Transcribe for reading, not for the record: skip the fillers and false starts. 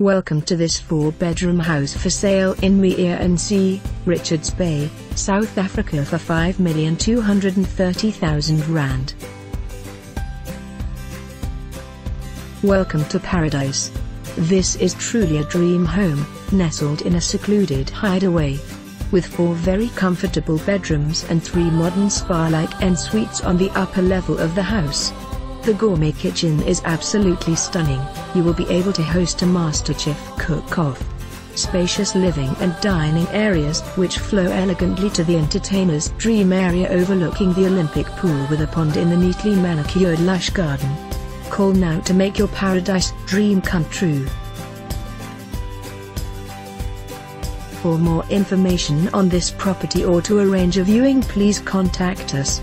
Welcome to this 4-bedroom house for sale in Meer En See, Richards Bay, South Africa for R5,230,000. Welcome to paradise. This is truly a dream home, nestled in a secluded hideaway. With 4 very comfortable bedrooms and 3 modern spa-like en suites on the upper level of the house. The gourmet kitchen is absolutely stunning. You will be able to host a MasterChef cook-off. Spacious living and dining areas which flow elegantly to the entertainer's dream area overlooking the Olympic pool with a pond in the neatly manicured lush garden. Call now to make your paradise dream come true. For more information on this property or to arrange a viewing, please contact us.